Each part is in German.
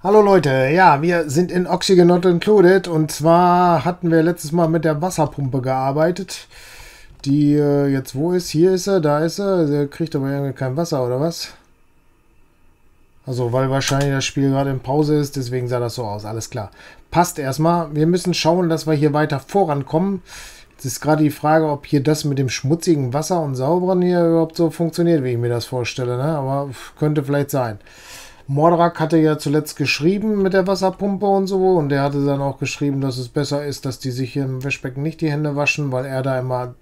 Hallo Leute, ja, wir sind in Oxygen Not Included und zwar hatten wir letztes Mal mit der Wasserpumpe gearbeitet, die jetzt wo ist? Hier ist sie, da ist sie, sie kriegt aber irgendwie kein Wasser oder was? Also weil wahrscheinlich das Spiel gerade in Pause ist, deswegen sah das so aus, alles klar. Passt erstmal, wir müssen schauen, dass wir hier weiter vorankommen. Jetzt ist gerade die Frage, ob hier das mit dem schmutzigen Wasser und sauberen hier überhaupt so funktioniert, wie ich mir das vorstelle, ne? Aber könnte vielleicht sein. Mordrak hatte ja zuletzt geschrieben mit der Wasserpumpe und so und der hatte dann auch geschrieben, dass es besser ist, dass die sich hier im Waschbecken nicht die Hände waschen, weil er da immer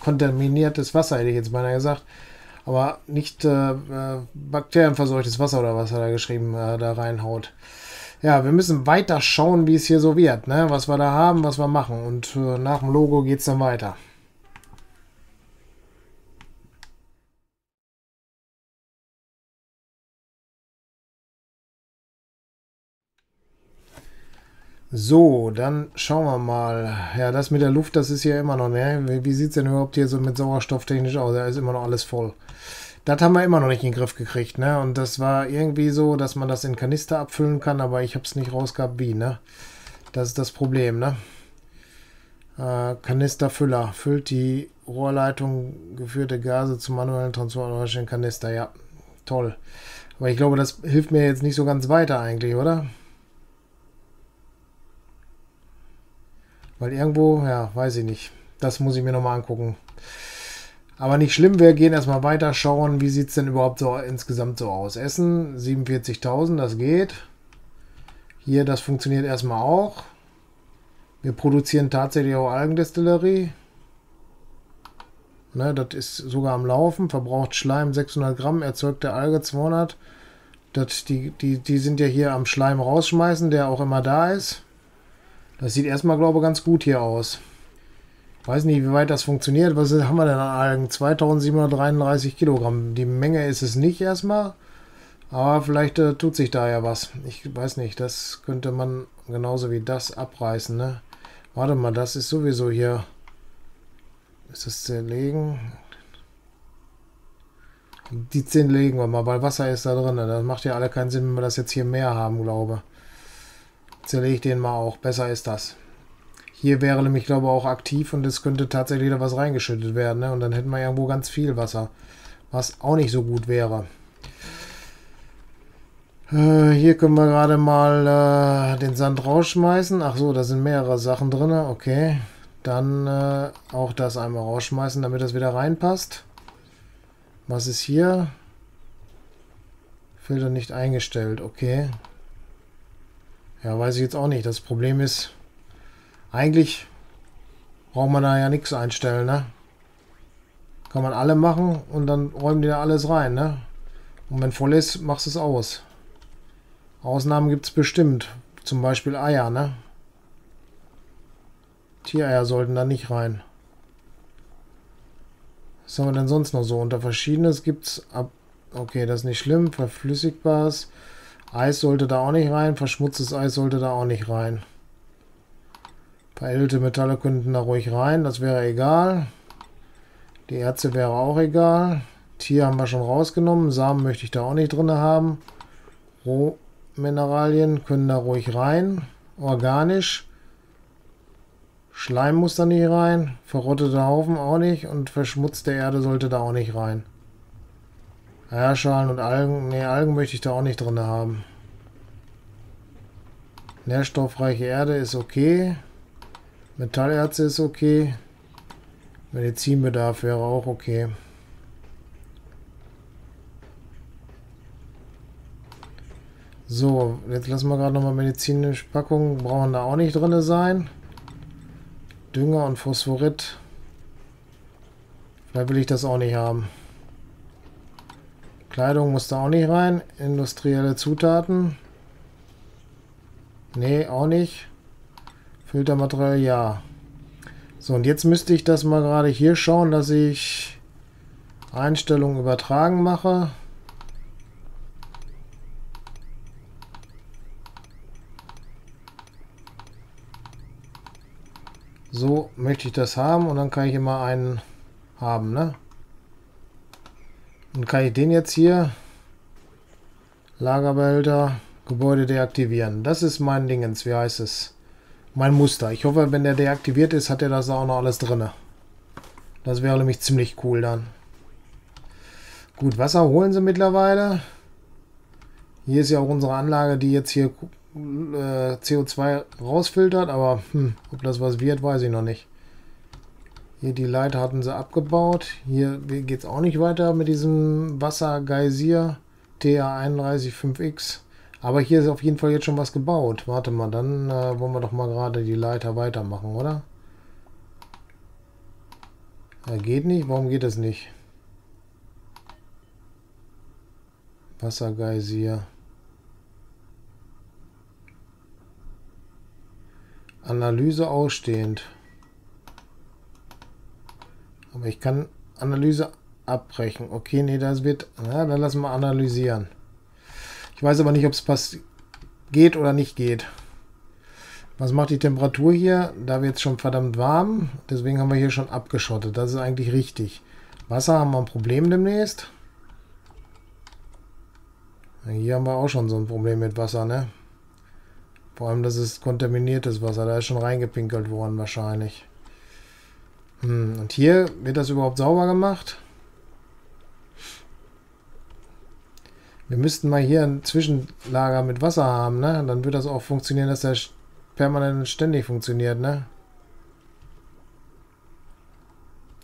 kontaminiertes Wasser, hätte ich jetzt beinahe gesagt, aber nicht bakterienverseuchtes Wasser oder was hat er geschrieben, da reinhaut. Ja, wir müssen weiter schauen, wie es hier so wird, ne? Was wir da haben, was wir machen und nach dem Logo geht es dann weiter. So, dann schauen wir mal. Ja, das mit der Luft, das ist hier immer noch, ne? Wie sieht es denn überhaupt hier so mit Sauerstoff technisch aus? Da ist immer noch alles voll. Das haben wir immer noch nicht in den Griff gekriegt, ne? Und das war irgendwie so, dass man das in Kanister abfüllen kann, aber ich habe es nicht rausgehabt, wie, ne? Das ist das Problem, ne? Kanisterfüller. Füllt die Rohrleitung geführte Gase zum manuellen Transport in Kanister. Ja, toll. Aber ich glaube, das hilft mir jetzt nicht so ganz weiter eigentlich, oder? Weil irgendwo, ja, weiß ich nicht. Das muss ich mir nochmal angucken. Aber nicht schlimm, wir gehen erstmal weiter schauen, wie sieht es denn überhaupt so insgesamt so aus. Essen, 47.000, das geht. Hier, das funktioniert erstmal auch. Wir produzieren tatsächlich auch Algendestillerie. Ne, das ist sogar am Laufen. Verbraucht Schleim 600 Gramm, erzeugte Alge 200. Das, die sind ja hier am Schleim rausschmeißen, der auch immer da ist. Das sieht erstmal, glaube ich, ganz gut hier aus. Weiß nicht, wie weit das funktioniert. Was haben wir denn an Algen? 2733 Kilogramm. Die Menge ist es nicht erstmal. Aber vielleicht tut sich da ja was. Ich weiß nicht, das könnte man genauso wie das abreißen, ne? Warte mal, das ist sowieso hier. Ist das zerlegen? Die 10 legen wir mal, weil Wasser ist da drin. Das macht ja alle keinen Sinn, wenn wir das jetzt hier mehr haben, glaube ich. Zerlege ich den mal auch. Besser ist das. Hier wäre nämlich, glaube ich, auch aktiv und es könnte tatsächlich da was reingeschüttet werden, ne? Und dann hätten wir irgendwo ganz viel Wasser, was auch nicht so gut wäre. Hier können wir gerade mal den Sand rausschmeißen. Ach so, da sind mehrere Sachen drin. Okay, dann auch das einmal rausschmeißen, damit das wieder reinpasst. Was ist hier? Filter nicht eingestellt. Okay. Ja, weiß ich jetzt auch nicht. Das Problem ist, eigentlich braucht man da ja nichts einstellen, ne? Kann man alle machen und dann räumen die da alles rein, ne? Und wenn voll ist, machst du es aus. Ausnahmen gibt es bestimmt. Zum Beispiel Eier, ne? Tiereier sollten da nicht rein. Was haben wir denn sonst noch so? Unter Verschiedenes gibt es... Okay, das ist nicht schlimm. Verflüssigbares... Eis sollte da auch nicht rein, verschmutztes Eis sollte da auch nicht rein. Veredelte Metalle könnten da ruhig rein, das wäre egal. Die Erze wäre auch egal. Tier haben wir schon rausgenommen, Samen möchte ich da auch nicht drin haben. Rohmineralien können da ruhig rein. Organisch. Schleim muss da nicht rein, verrotteter Haufen auch nicht und verschmutzte Erde sollte da auch nicht rein. Eierschalen und Algen. Ne, Algen möchte ich da auch nicht drin haben. Nährstoffreiche Erde ist okay. Metallerze ist okay. Medizinbedarf wäre auch okay. So, jetzt lassen wir gerade nochmal medizinische Packungen. Brauchen da auch nicht drin sein. Dünger und Phosphorit. Da will ich das auch nicht haben. Kleidung muss da auch nicht rein. Industrielle Zutaten. Nee, auch nicht. Filtermaterial, ja. So, und jetzt müsste ich das mal gerade hier schauen, dass ich Einstellungen übertragen mache. So möchte ich das haben und dann kann ich immer einen haben, ne? Und kann ich den jetzt hier, Lagerbehälter, Gebäude deaktivieren. Das ist mein Dingens, wie heißt es? Mein Muster. Ich hoffe, wenn der deaktiviert ist, hat er das auch noch alles drin. Das wäre nämlich ziemlich cool dann. Gut, Wasser holen sie mittlerweile. Hier ist ja auch unsere Anlage, die jetzt hier CO2 rausfiltert, aber ob das was wird, weiß ich noch nicht. Hier die Leiter hatten sie abgebaut. Hier geht es auch nicht weiter mit diesem Wassergeysir TA315X. Aber hier ist auf jeden Fall jetzt schon was gebaut. Warte mal, dann wollen wir doch mal gerade die Leiter weitermachen, oder? Ja, geht nicht. Warum geht das nicht? Wassergeysir. Analyse ausstehend. Aber ich kann Analyse abbrechen. Okay, nee, das wird... Na, dann lassen wir analysieren. Ich weiß aber nicht, ob es geht oder nicht geht. Was macht die Temperatur hier? Da wird es schon verdammt warm. Deswegen haben wir hier schon abgeschottet. Das ist eigentlich richtig. Wasser haben wir ein Problem demnächst. Hier haben wir auch schon so ein Problem mit Wasser, ne? Vor allem, das ist kontaminiertes Wasser. Da ist schon reingepinkelt worden wahrscheinlich. Und hier wird das überhaupt sauber gemacht. Wir müssten mal hier ein Zwischenlager mit Wasser haben, ne? Dann wird das auch funktionieren, dass der permanent ständig funktioniert, ne?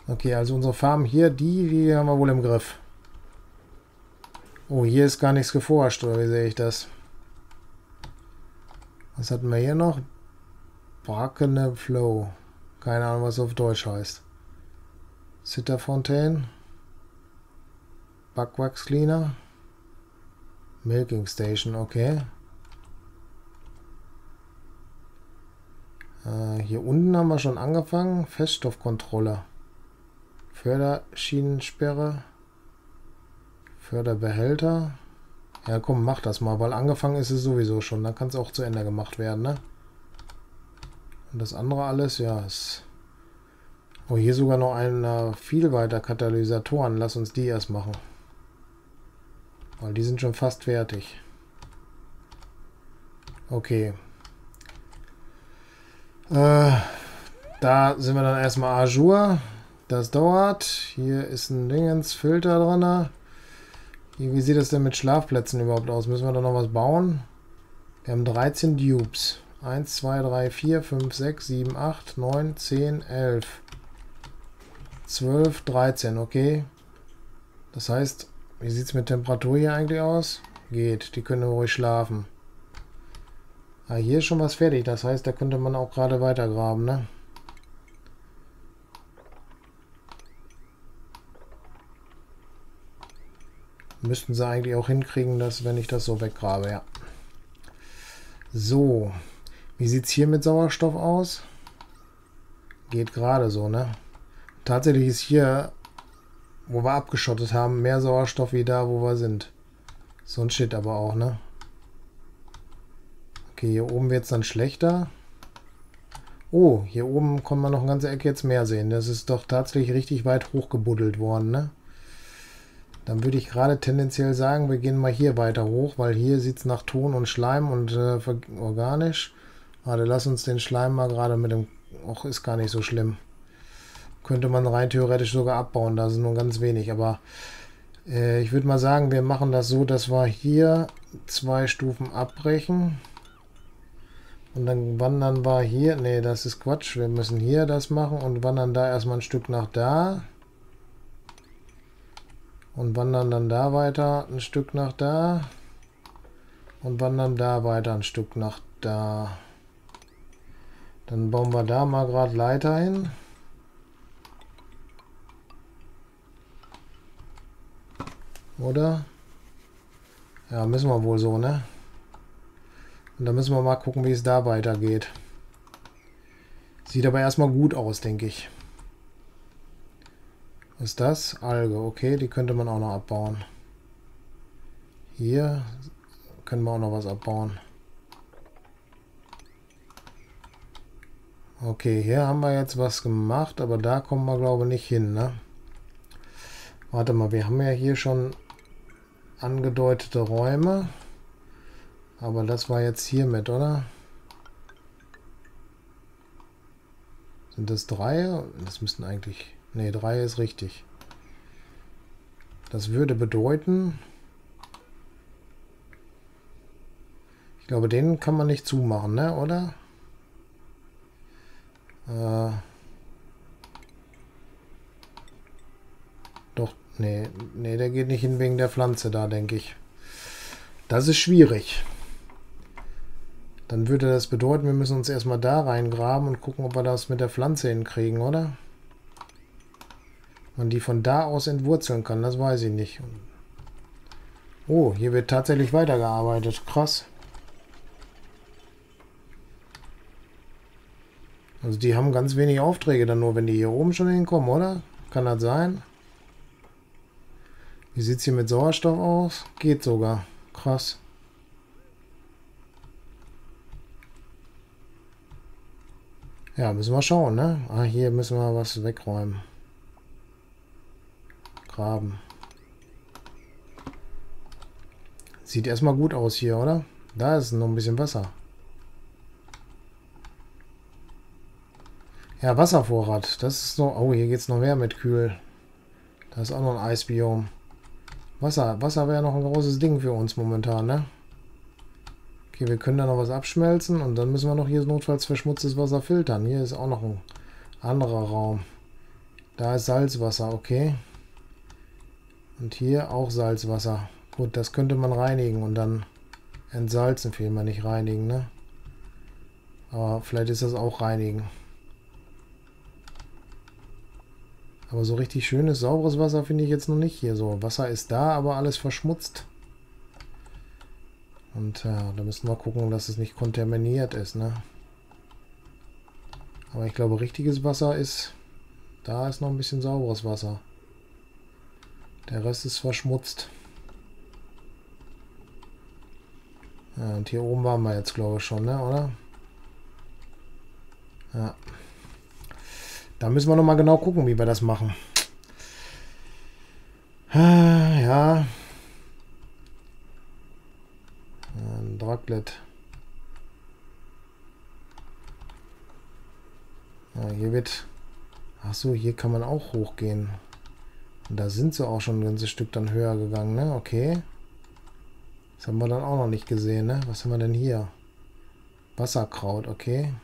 Okay, also unsere Farm hier, die haben wir wohl im Griff. Oh, hier ist gar nichts geforscht, oder wie sehe ich das? Was hatten wir hier noch? Brackene Flow. Keine Ahnung, was auf Deutsch heißt. Sitterfontaine. Backwachscleaner. Milking Station, okay. Hier unten haben wir schon angefangen. Feststoffkontroller. Förderschienensperre. Förderbehälter. Ja komm, mach das mal, weil angefangen ist es sowieso schon. Dann kann es auch zu Ende gemacht werden, ne? Und das andere alles, ja. Ist oh, hier sogar noch ein viel weiter Katalysatoren. Lass uns die erst machen. Weil die sind schon fast fertig. Okay. Da sind wir dann erstmal à jour. Das dauert. Hier ist ein Dingensfilter dran. Wie sieht das denn mit Schlafplätzen überhaupt aus? Müssen wir da noch was bauen? Wir haben 13 Dupes. 1, 2, 3, 4, 5, 6, 7, 8, 9, 10, 11, 12, 13. Okay. Das heißt... Wie sieht es mit Temperatur hier eigentlich aus? Geht, die können ruhig schlafen. Ah, hier ist schon was fertig, das heißt, da könnte man auch gerade weitergraben, ne? Müssten sie eigentlich auch hinkriegen, dass, wenn ich das so weggrabe, ja. So, wie sieht es hier mit Sauerstoff aus? Geht gerade so, ne? Tatsächlich ist hier... Wo wir abgeschottet haben, mehr Sauerstoff wie da, wo wir sind. So ein Shit aber auch, ne? Okay, hier oben wird es dann schlechter. Oh, hier oben kann man noch eine ganze Ecke jetzt mehr sehen. Das ist doch tatsächlich richtig weit hochgebuddelt worden, ne? Dann würde ich gerade tendenziell sagen, wir gehen mal hier weiter hoch, weil hier sieht es nach Ton und Schleim und organisch. Warte, lass uns den Schleim mal gerade mit dem... Och, ist gar nicht so schlimm. Könnte man rein theoretisch sogar abbauen, da sind nur ganz wenig, aber ich würde mal sagen, wir machen das so, dass wir hier 2 Stufen abbrechen und dann wandern wir hier, nee, das ist Quatsch, wir müssen hier das machen und wandern da erstmal ein Stück nach da und wandern dann da weiter ein Stück nach da und wandern da weiter ein Stück nach da. Dann bauen wir da mal gerade Leiter hin. Oder? Ja, müssen wir wohl so, ne? Und dann müssen wir mal gucken, wie es da weitergeht. Sieht aber erstmal gut aus, denke ich. Was ist das? Alge, okay, die könnte man auch noch abbauen. Hier können wir auch noch was abbauen. Okay, hier haben wir jetzt was gemacht, aber da kommen wir, glaube ich, nicht hin, ne? Warte mal, wir haben ja hier schon angedeutete Räume. Aber das war jetzt hiermit, oder? Sind das 3? Das müssten eigentlich... Ne, 3 ist richtig. Das würde bedeuten... Ich glaube, den kann man nicht zumachen, ne? Oder? Doch, nee, nee, der geht nicht hin wegen der Pflanze da, denke ich. Das ist schwierig. Dann würde das bedeuten, wir müssen uns erstmal da reingraben und gucken, ob wir das mit der Pflanze hinkriegen, oder? Man die von da aus entwurzeln kann, das weiß ich nicht. Oh, hier wird tatsächlich weitergearbeitet. Krass. Also die haben ganz wenig Aufträge dann nur, wenn die hier oben schon hinkommen, oder? Kann das sein? Wie sieht es hier mit Sauerstoff aus? Geht sogar. Krass. Ja, müssen wir schauen, ne? Ah, hier müssen wir was wegräumen. Graben. Sieht erstmal gut aus hier, oder? Da ist noch ein bisschen Wasser. Ja, Wasservorrat. Das ist noch... Oh, hier geht es noch mehr mit Kühl. Da ist auch noch ein Eisbiom. Wasser. Wasser wäre noch ein großes Ding für uns momentan, ne? Okay, wir können da noch was abschmelzen und dann müssen wir noch hier notfalls verschmutztes Wasser filtern. Hier ist auch noch ein anderer Raum. Da ist Salzwasser, okay. Und hier auch Salzwasser. Gut, das könnte man reinigen und dann entsalzen. Vielmehr nicht reinigen, ne? Aber vielleicht ist das auch reinigen. Aber so richtig schönes, sauberes Wasser finde ich jetzt noch nicht hier so. Wasser ist da, aber alles verschmutzt. Und ja, da müssen wir gucken, dass es nicht kontaminiert ist, ne? Aber ich glaube, richtiges Wasser ist... Da ist noch ein bisschen sauberes Wasser. Der Rest ist verschmutzt. Ja, und hier oben waren wir jetzt, glaube ich, schon, ne? Oder? Ja. Da müssen wir nochmal genau gucken, wie wir das machen. Ja. Ein Draklet. Ja, hier wird... Achso, hier kann man auch hochgehen. Und da sind sie auch schon ein ganzes Stück dann höher gegangen, ne? Okay. Das haben wir dann auch noch nicht gesehen, ne? Was haben wir denn hier? Wasserkraut, okay.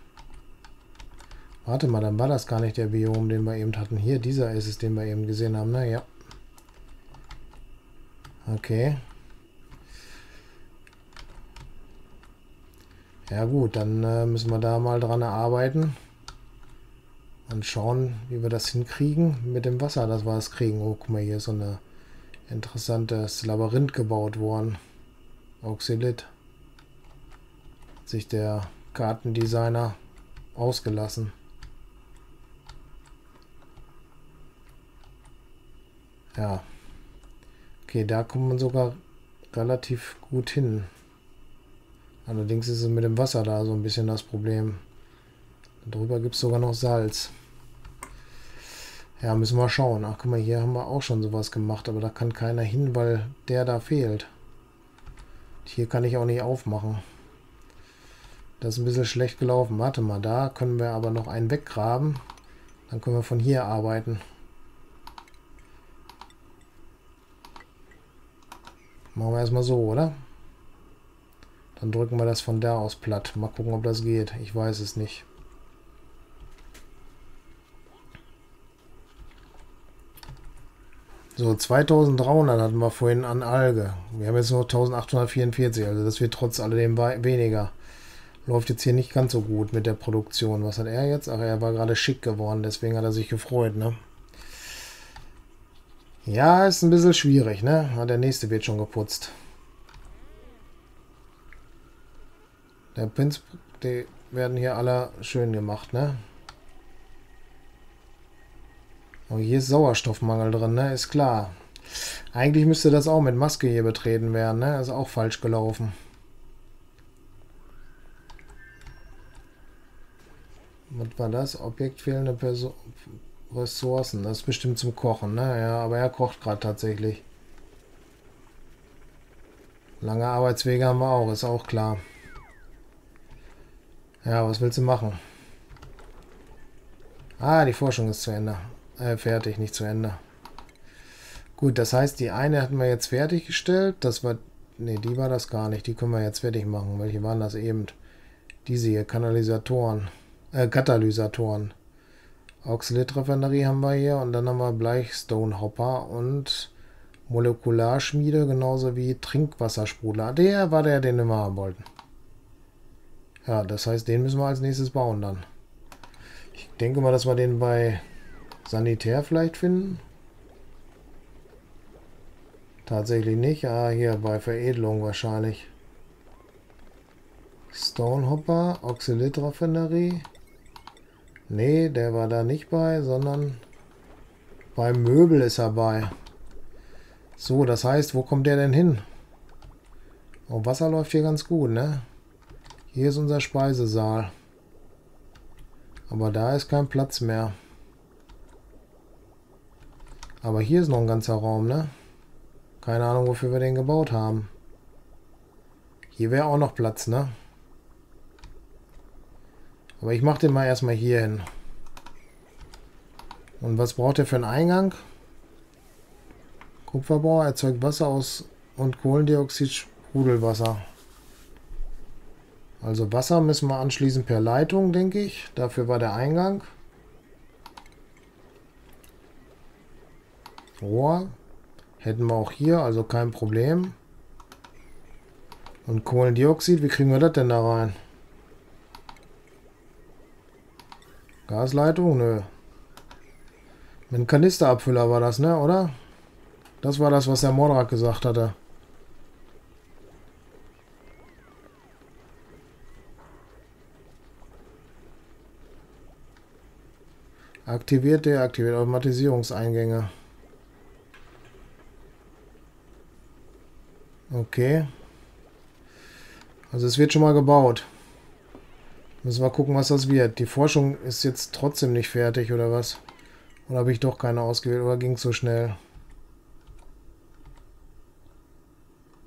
Warte mal, dann war das gar nicht der Biom, den wir eben hatten. Hier, dieser ist es, den wir eben gesehen haben, ne? Ja. Okay. Ja gut, dann müssen wir da mal dran arbeiten. Und schauen, wie wir das hinkriegen mit dem Wasser, dass wir es kriegen. Oh, guck mal, hier ist so ein interessantes Labyrinth gebaut worden. Oxylit. Hat sich der Kartendesigner ausgelassen. Ja. Okay, da kommt man sogar relativ gut hin. Allerdings ist es mit dem Wasser da so ein bisschen das Problem. Darüber gibt es sogar noch Salz. Ja, müssen wir schauen. Ach, guck mal, hier haben wir auch schon sowas gemacht, aber da kann keiner hin, weil der da fehlt. Hier kann ich auch nicht aufmachen. Das ist ein bisschen schlecht gelaufen. Warte mal, da können wir aber noch einen weggraben. Dann können wir von hier arbeiten. Machen wir erstmal so, oder? Dann drücken wir das von da aus platt. Mal gucken, ob das geht. Ich weiß es nicht. So, 2300 hatten wir vorhin an Alge. Wir haben jetzt nur 1844, also das wird trotz alledem weniger. Läuft jetzt hier nicht ganz so gut mit der Produktion. Was hat er jetzt? Ach, er war gerade schick geworden, deswegen hat er sich gefreut, ne? Ja, ist ein bisschen schwierig, ne? Ja, der nächste wird schon geputzt. Der Pins, die werden hier alle schön gemacht, ne? Oh, hier ist Sauerstoffmangel drin, ne? Ist klar. Eigentlich müsste das auch mit Maske hier betreten werden, ne? Ist auch falsch gelaufen. Was war das? Objekt fehlende Ressourcen. Das ist bestimmt zum Kochen, ne? Ja, aber er kocht gerade tatsächlich. Lange Arbeitswege haben wir auch, ist auch klar. Ja, was willst du machen? Ah, die Forschung ist zu Ende. Fertig, nicht zu Ende. Gut, das heißt, die eine hatten wir jetzt fertiggestellt. Das war... Ne, die war das gar nicht. Die können wir jetzt fertig machen. Welche waren das eben? Diese hier, Kanalisatoren. Katalysatoren. Oxylitraffinerie haben wir hier. Und dann haben wir Bleichstonehopper und Molekularschmiede. Genauso wie Trinkwassersprudler. Der war der, den wir haben wollten. Ja, das heißt, den müssen wir als nächstes bauen dann. Ich denke mal, dass wir den bei Sanitär vielleicht finden. Tatsächlich nicht. Ah, hier bei Veredelung wahrscheinlich. Stonehopper, Oxylitraffinerie. Nee, der war da nicht bei, sondern bei Möbel ist er bei. So, das heißt, wo kommt der denn hin? Oh, Wasser läuft hier ganz gut, ne? Hier ist unser Speisesaal. Aber da ist kein Platz mehr. Aber hier ist noch ein ganzer Raum, ne? Keine Ahnung, wofür wir den gebaut haben. Hier wäre auch noch Platz, ne? Aber ich mache den mal erstmal hier hin. Und was braucht er für einen Eingang? Kupferbau erzeugt Wasser aus und Kohlendioxid-Sprudelwasser. Also Wasser müssen wir anschließend per Leitung, denke ich. Dafür war der Eingang. Rohr. Hätten wir auch hier, also kein Problem. Und Kohlendioxid, wie kriegen wir das denn da rein? Gasleitung? Nö. Mit einem Kanisterabfüller war das, ne, oder? Das war das, was der Mordrak gesagt hatte. Aktiviert, deaktiviert, Automatisierungseingänge. Okay. Also es wird schon mal gebaut. Müssen wir gucken, was das wird. Die Forschung ist jetzt trotzdem nicht fertig, oder was? Oder habe ich doch keine ausgewählt, oder ging es so schnell?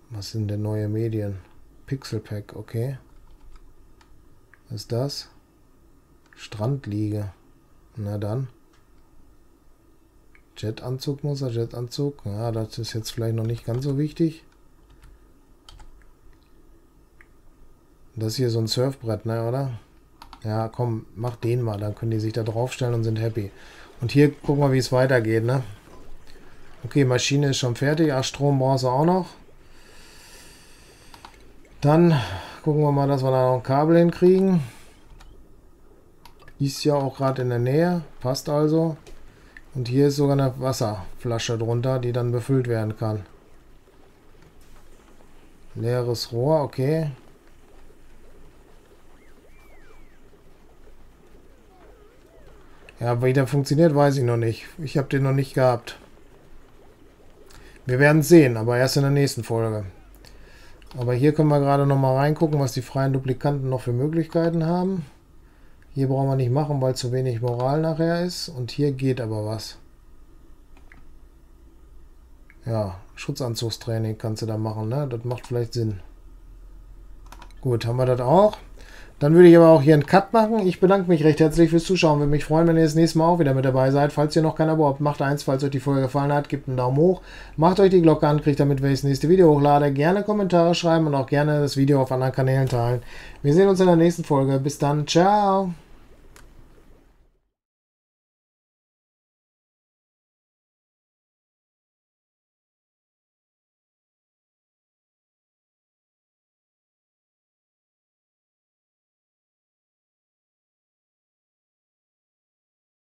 Was sind denn neue Medien? Pixelpack, okay. Was ist das? Strandliege. Na dann. Jetanzug muss er, Jetanzug. Ja, das ist jetzt vielleicht noch nicht ganz so wichtig. Das hier ist so ein Surfbrett, ne, oder? Ja, komm, mach den mal. Dann können die sich da draufstellen und sind happy. Und hier gucken wir, wie es weitergeht, ne? Okay, Maschine ist schon fertig. Ach, Strom brauchst du auch noch. Dann gucken wir mal, dass wir da noch ein Kabel hinkriegen. Ist ja auch gerade in der Nähe. Passt also. Und hier ist sogar eine Wasserflasche drunter, die dann befüllt werden kann. Leeres Rohr, okay. Ja, wie der funktioniert, weiß ich noch nicht. Ich habe den noch nicht gehabt. Wir werden es sehen, aber erst in der nächsten Folge. Aber hier können wir gerade noch mal reingucken, was die freien Duplikanten noch für Möglichkeiten haben. Hier brauchen wir nicht machen, weil zu wenig Moral nachher ist. Und hier geht aber was. Ja, Schutzanzugstraining kannst du da machen, ne? Das macht vielleicht Sinn. Gut, haben wir das auch. Dann würde ich aber auch hier einen Cut machen. Ich bedanke mich recht herzlich fürs Zuschauen. Würde mich freuen, wenn ihr das nächste Mal auch wieder mit dabei seid. Falls ihr noch kein Abo habt, macht eins. Falls euch die Folge gefallen hat, gebt einen Daumen hoch. Macht euch die Glocke an, kriegt damit, wenn ich das nächste Video hochlade. Gerne Kommentare schreiben und auch gerne das Video auf anderen Kanälen teilen. Wir sehen uns in der nächsten Folge. Bis dann. Ciao.